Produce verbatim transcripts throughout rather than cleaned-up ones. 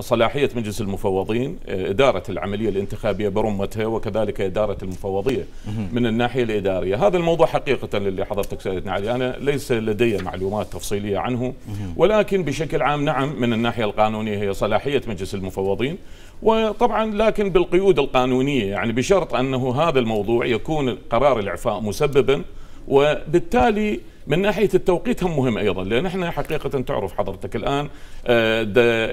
صلاحية مجلس المفوضين إدارة العملية الانتخابية برمتها وكذلك إدارة المفوضية من الناحية الإدارية. هذا الموضوع حقيقة اللي حضرتك سألتنا عليه أنا ليس لدي معلومات تفصيلية عنه، ولكن بشكل عام نعم من الناحية القانونية هي صلاحية مجلس المفوضين، وطبعا لكن بالقيود القانونية، يعني بشرط أنه هذا الموضوع يكون قرار الإعفاء مسببا، وبالتالي من ناحية التوقيت هم مهم أيضا، لأن احنا حقيقة تعرف حضرتك الآن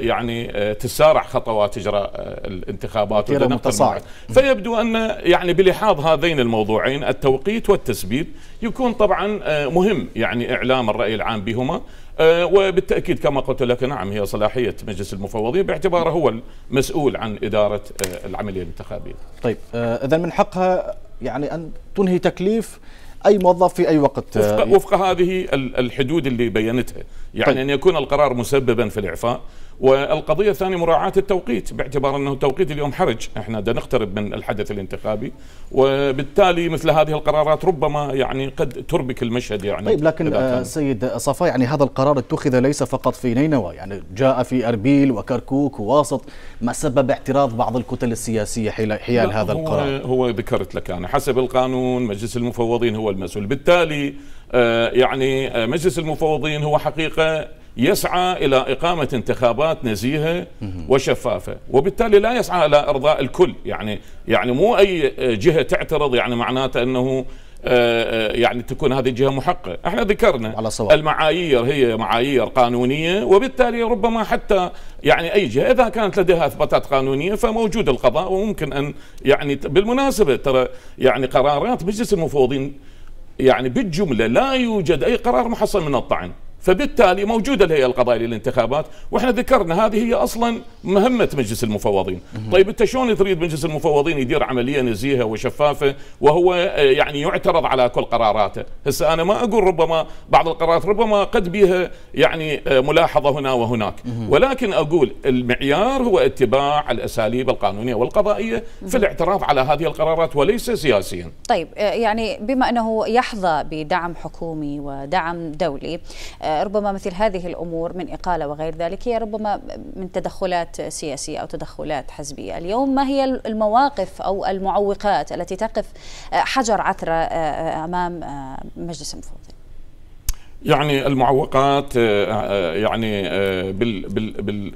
يعني تسارع خطوات إجراء الانتخابات متصاعد، فيبدو أن يعني بلحاظ هذين الموضوعين التوقيت والتسبيب يكون طبعا مهم، يعني إعلام الرأي العام بهما. وبالتأكيد كما قلت لك نعم هي صلاحية مجلس المفوضين باعتباره هو المسؤول عن إدارة العملية الانتخابية. طيب إذا من حقها يعني أن تنهي تكليف أي موظف في أي وقت وفق, وفق هذه الحدود اللي بيّنتها، يعني طيب. أن يكون القرار مسببا في الإعفاء. والقضية الثانية مراعاة التوقيت، باعتبار أنه التوقيت اليوم حرج، احنا دا نقترب من الحدث الانتخابي، وبالتالي مثل هذه القرارات ربما يعني قد تربك المشهد. يعني طيب لكن سيد صفاء يعني هذا القرار اتخذ ليس فقط في نينوى، يعني جاء في أربيل وكركوك وواسط، ما سبب اعتراض بعض الكتل السياسية حيال هذا هو القرار. هو ذكرت لك أنا حسب القانون مجلس المفوضين هو المسؤول، بالتالي يعني مجلس المفوضين هو حقيقة يسعى إلى إقامة انتخابات نزيهة وشفافة، وبالتالي لا يسعى إلى إرضاء الكل، يعني يعني مو أي جهة تعترض يعني معناته أنه يعني تكون هذه الجهة محقة. احنا ذكرنا المعايير هي معايير قانونية، وبالتالي ربما حتى يعني أي جهة إذا كانت لديها إثباتات قانونية فموجود القضاء، وممكن أن يعني بالمناسبة ترى يعني قرارات مجلس المفوضين يعني بالجملة لا يوجد أي قرار محصن من الطعن، فبالتالي موجودة الهيئة القضائية للانتخابات، واحنا ذكرنا هذه هي اصلا مهمة مجلس المفوضين. طيب انت شلون تريد مجلس المفوضين يدير عملية نزيهة وشفافة وهو يعني يعترض على كل قراراته؟ هسه انا ما اقول ربما بعض القرارات ربما قد بها يعني ملاحظة هنا وهناك، ولكن اقول المعيار هو اتباع الاساليب القانونية والقضائية في الاعتراض على هذه القرارات وليس سياسيا. طيب يعني بما انه يحظى بدعم حكومي ودعم دولي، ربما مثل هذه الأمور من إقالة وغير ذلك هي ربما من تدخلات سياسية أو تدخلات حزبية. اليوم ما هي المواقف أو المعوقات التي تقف حجر عثرة أمام مجلس المفوضين؟ يعني المعوقات يعني بال بال بال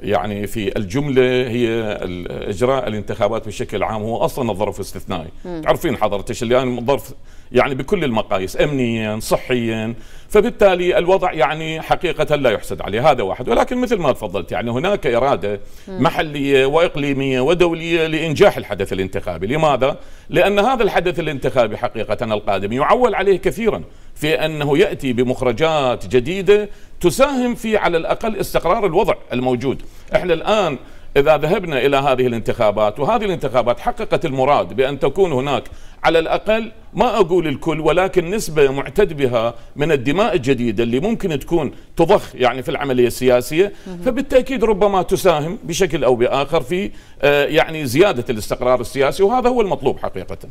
يعني في الجملة هي إجراء الانتخابات بشكل عام هو أصلا الظرف استثنائي. م. تعرفين حضرتك الآن يعني الظرف يعني بكل المقاييس أمنيا صحيا، فبالتالي الوضع يعني حقيقة لا يحسد عليه، هذا واحد. ولكن مثل ما تفضلت يعني هناك إرادة م. محلية وإقليمية ودولية لإنجاح الحدث الانتخابي. لماذا؟ لأن هذا الحدث الانتخابي حقيقة القادم يعول عليه كثيرا في أنه يأتي بمخرجات جديدة تساهم في على الأقل استقرار الوضع الموجود. احنا الآن إذا ذهبنا إلى هذه الانتخابات، وهذه الانتخابات حققت المراد بأن تكون هناك على الأقل ما أقول الكل ولكن نسبة معتد بها من الدماء الجديدة اللي ممكن تكون تضخ يعني في العملية السياسية، فبالتأكيد ربما تساهم بشكل أو بآخر في يعني زيادة الاستقرار السياسي، وهذا هو المطلوب حقيقة.